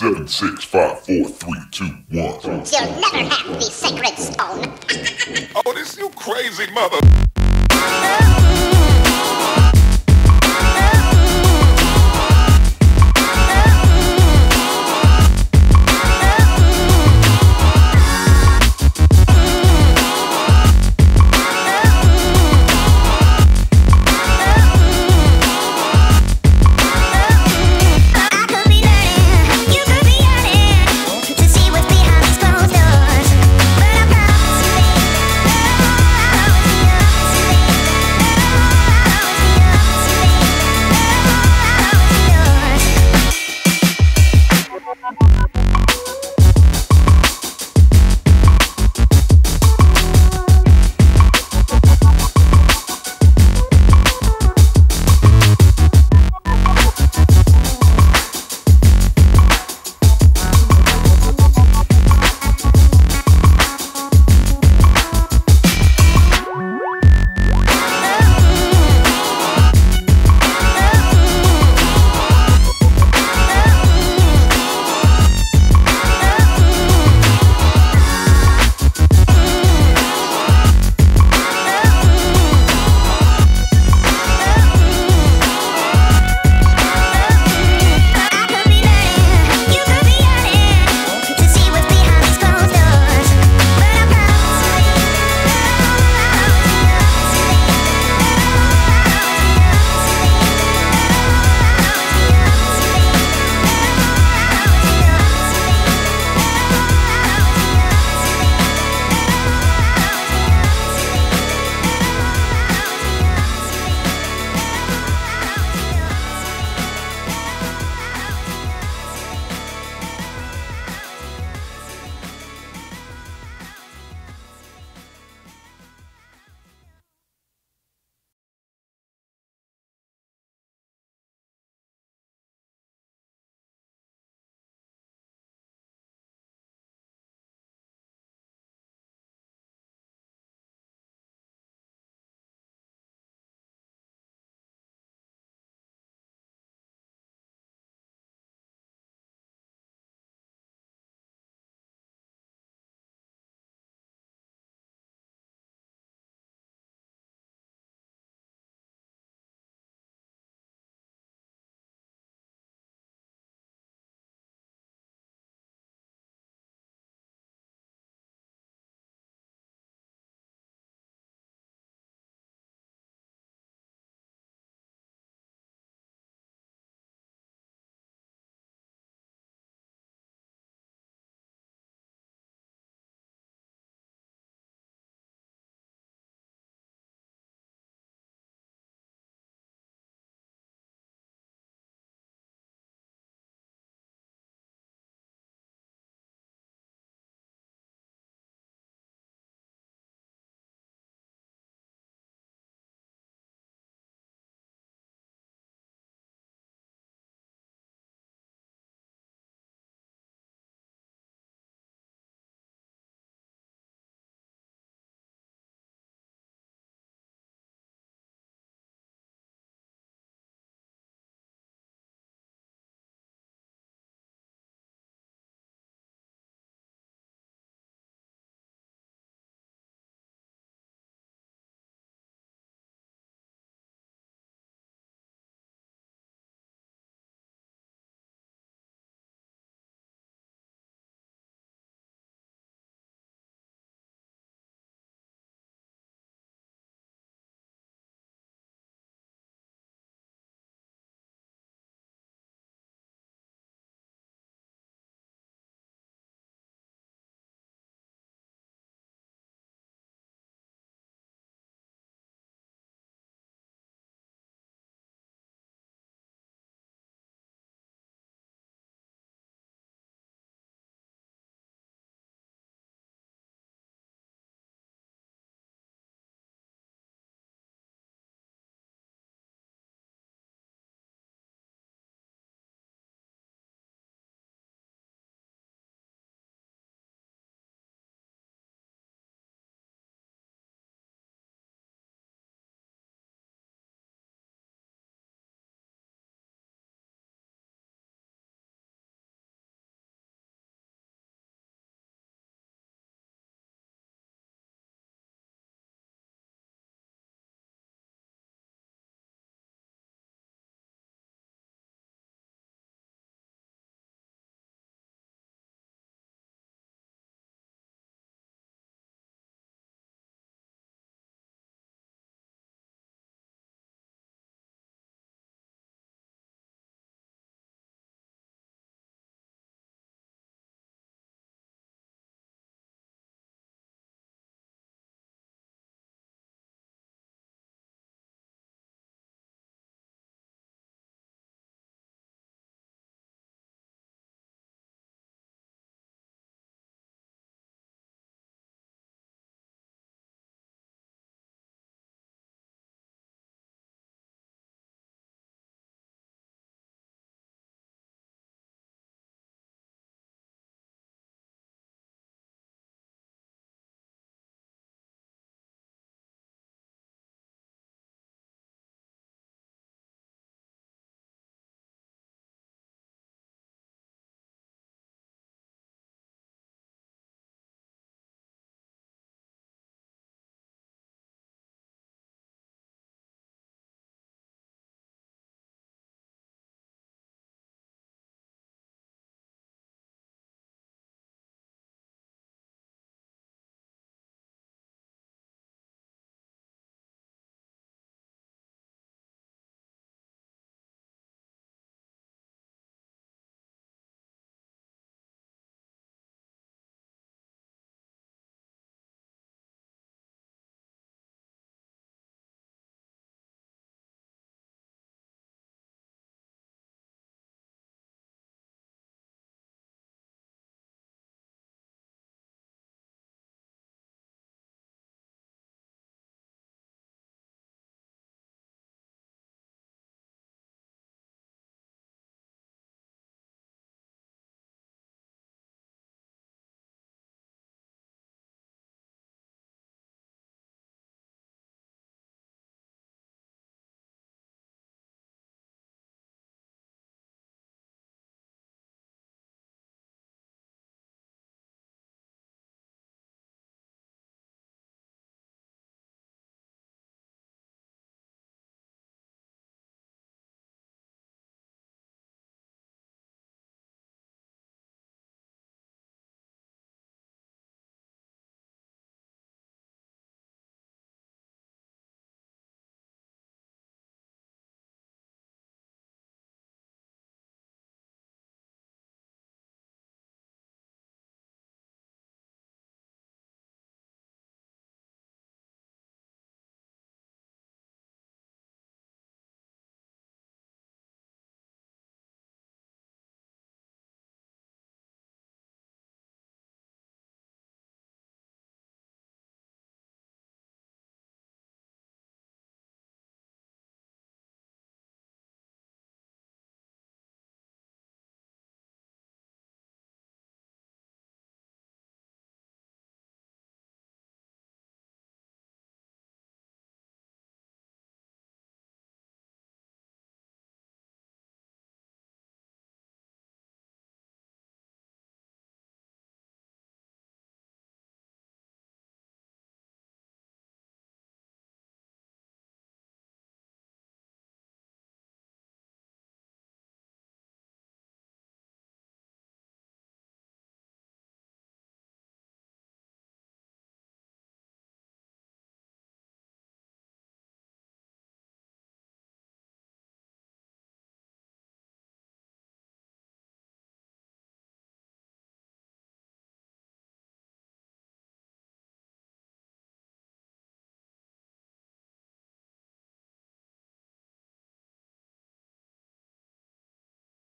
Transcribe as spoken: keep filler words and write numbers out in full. Seven, six, five, four, three, two, one. You'll never have the sacred stone. Oh, this you crazy mother.